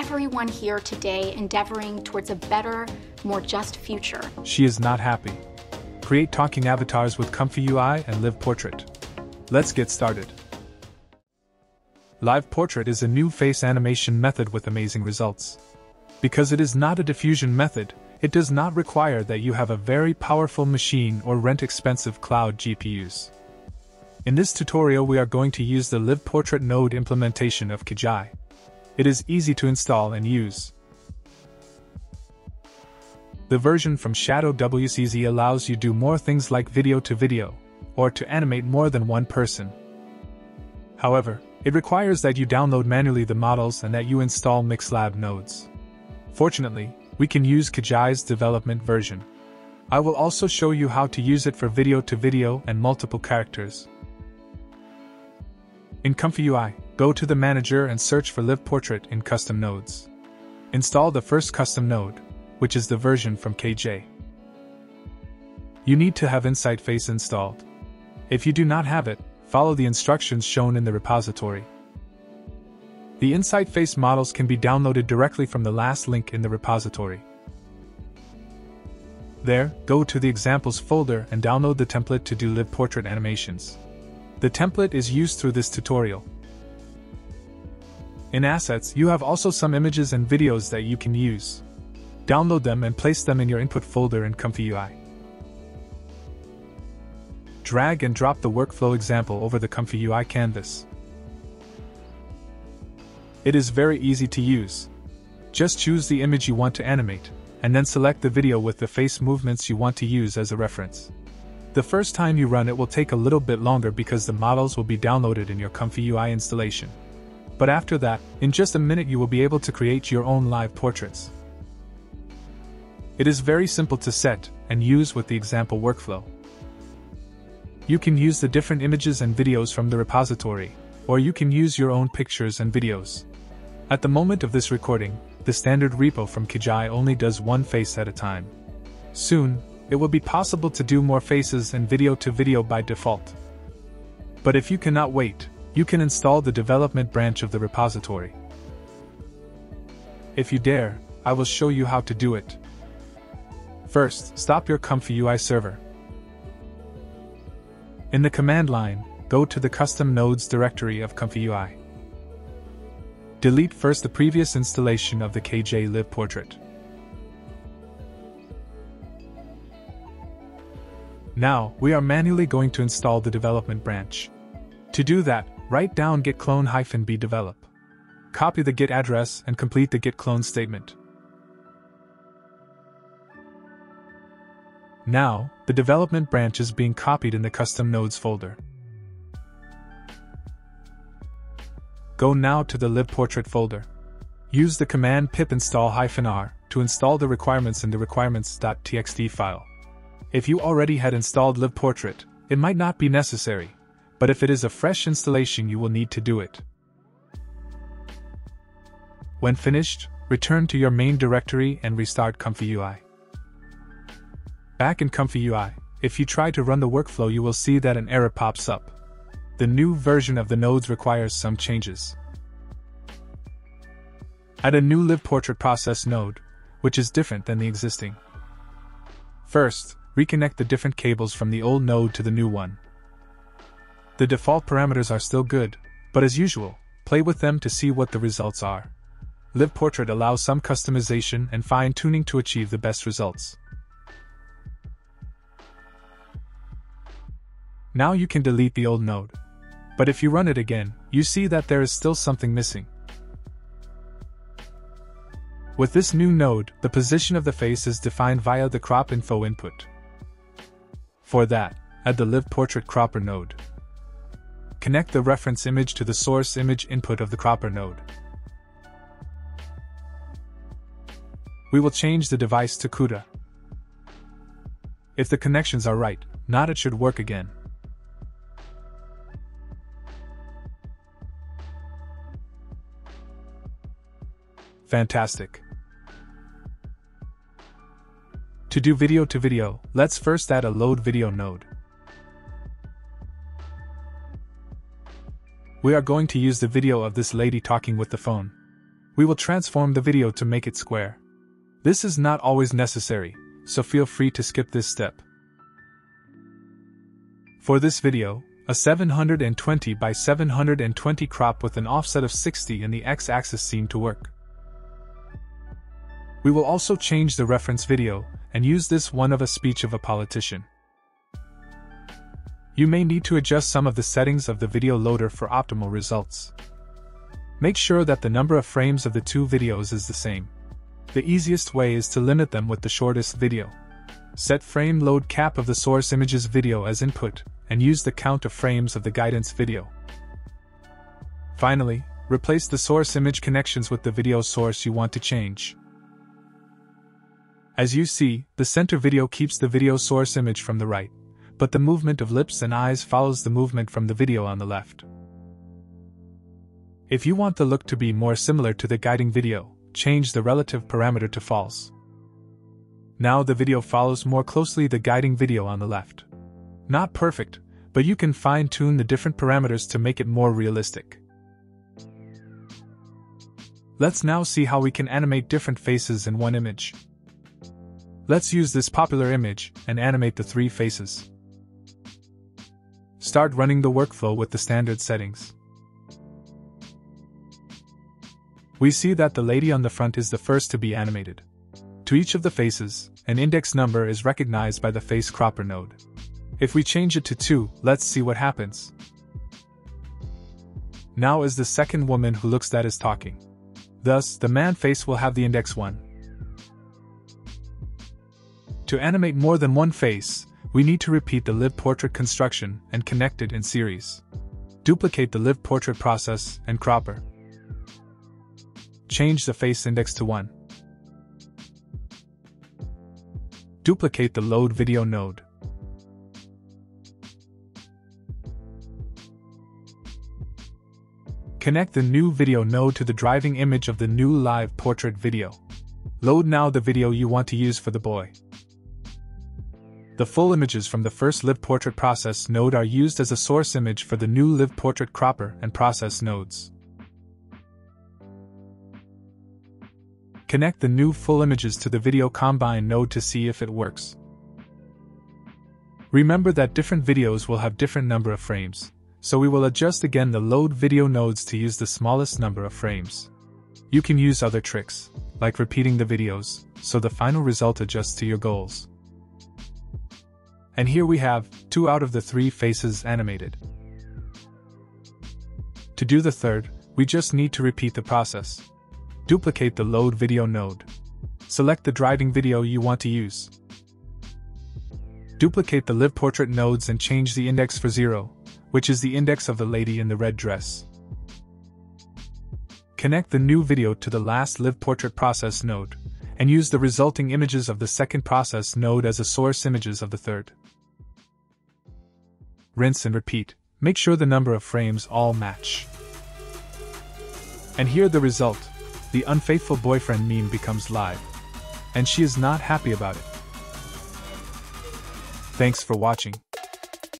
everyone here today endeavoring towards a better, more just future. She is not happy. Create talking avatars with ComfyUI and LivePortrait. Let's get started. LivePortrait is a new face animation method with amazing results. Because it is not a diffusion method, it does not require that you have a very powerful machine or rent expensive cloud GPUs. In this tutorial we are going to use the LivePortrait node implementation of Kijai. It is easy to install and use. The version from ShadowCZ007 allows you to do more things like video to video, or to animate more than one person. However, it requires that you download manually the models and that you install MixLab nodes. Fortunately, we can use Kijai's development version. I will also show you how to use it for video to video and multiple characters. In ComfyUI, go to the manager and search for LivePortrait in custom nodes. Install the first custom node, which is the version from Kijai. You need to have InsightFace installed. If you do not have it, follow the instructions shown in the repository. The InsightFace models can be downloaded directly from the last link in the repository. There, go to the examples folder and download the template to do LivePortrait animations. The template is used through this tutorial. In assets, you have also some images and videos that you can use. Download them and place them in your input folder in ComfyUI. Drag and drop the workflow example over the ComfyUI canvas. It is very easy to use. Just choose the image you want to animate, and then select the video with the face movements you want to use as a reference. The first time you run it will take a little bit longer because the models will be downloaded in your ComfyUI installation. But after that, in just a minute you will be able to create your own live portraits. It is very simple to set and use with the example workflow. You can use the different images and videos from the repository, or you can use your own pictures and videos. At the moment of this recording, the standard repo from Kijai only does one face at a time. Soon, it will be possible to do more faces and video to video by default. But if you cannot wait, you can install the development branch of the repository. If you dare, I will show you how to do it. First, stop your ComfyUI server. In the command line, go to the custom nodes directory of ComfyUI. Delete first the previous installation of the Kijai LivePortrait. Now, we are manually going to install the development branch. To do that, write down git clone -b develop. Copy the git address and complete the git clone statement. Now, the development branch is being copied in the custom nodes folder. Go now to the LivePortrait folder. Use the command pip install -r to install the requirements in the requirements.txt file. If you already had installed LivePortrait, it might not be necessary, but if it is a fresh installation you will need to do it. When finished, return to your main directory and restart ComfyUI. Back in ComfyUI, if you try to run the workflow you will see that an error pops up. The new version of the nodes requires some changes. Add a new LivePortrait process node, which is different than the existing. First, reconnect the different cables from the old node to the new one. The default parameters are still good, but as usual, play with them to see what the results are. LivePortrait allows some customization and fine-tuning to achieve the best results. Now you can delete the old node. But if you run it again, you see that there is still something missing. With this new node, the position of the face is defined via the crop info input. For that, add the LivePortrait cropper node. Connect the reference image to the source image input of the cropper node. We will change the device to CUDA. If the connections are right, not it should work again. Fantastic. To do video to video, let's first add a load video node. We are going to use the video of this lady talking with the phone. we will transform the video to make it square. This is not always necessary, so feel free to skip this step. For this video, a 720 by 720 crop with an offset of 60 in the x-axis seemed to work. We will also change the reference video and use this one of a speech of a politician. You may need to adjust some of the settings of the video loader for optimal results. Make sure that the number of frames of the two videos is the same. The easiest way is to limit them with the shortest video. Set frame load cap of the source image's video as input, and use the count of frames of the guidance video. Finally, replace the source image connections with the video source you want to change. As you see, the center video keeps the video source image from the right, but the movement of lips and eyes follows the movement from the video on the left. If you want the look to be more similar to the guiding video, change the relative parameter to false. Now the video follows more closely the guiding video on the left. Not perfect, but you can fine-tune the different parameters to make it more realistic. Let's now see how we can animate different faces in one image. Let's use this popular image and animate the three faces. Start running the workflow with the standard settings. We see that the lady on the front is the first to be animated. To each of the faces, an index number is recognized by the face cropper node. If we change it to 2, let's see what happens. Now is the second woman who looks that is talking. Thus, the man face will have the index 1. To animate more than one face, we need to repeat the LivePortrait construction and connect it in series. Duplicate the LivePortrait process and cropper. Change the face index to 1. Duplicate the load video node. Connect the new video node to the driving image of the new LivePortrait video. Load now the video you want to use for the boy. The full images from the first LivePortrait process node are used as a source image for the new LivePortrait cropper and process nodes. Connect the new full images to the video combine node to see if it works. Remember that different videos will have different number of frames, so we will adjust again the load video nodes to use the smallest number of frames. You can use other tricks, like repeating the videos, so the final result adjusts to your goals. And here we have 2 out of the 3 faces animated. To do the third, we just need to repeat the process. Duplicate the load video node. Select the driving video you want to use. Duplicate the LivePortrait nodes and change the index for 0, which is the index of the lady in the red dress. Connect the new video to the last LivePortrait process node, and use the resulting images of the second process node as a source images of the third. Rinse and repeat. Make sure the number of frames all match. And here the result. The unfaithful boyfriend meme becomes live. And she is not happy about it. Thanks for watching.